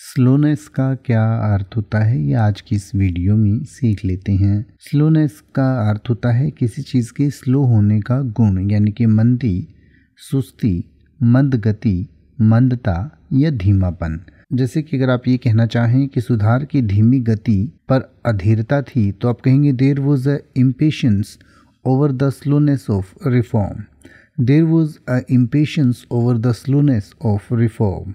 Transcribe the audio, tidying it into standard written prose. Slowness का क्या अर्थ होता है ये आज की इस वीडियो में सीख लेते हैं। स्लोनेस का अर्थ होता है किसी चीज़ के स्लो होने का गुण, यानी कि मंदी, सुस्ती, मंद गति, मंदता या धीमापन। जैसे कि अगर आप ये कहना चाहें कि सुधार की धीमी गति पर अधीरता थी, तो आप कहेंगे there was a impatience over the slowness of reform. There was a impatience over the slowness of reform.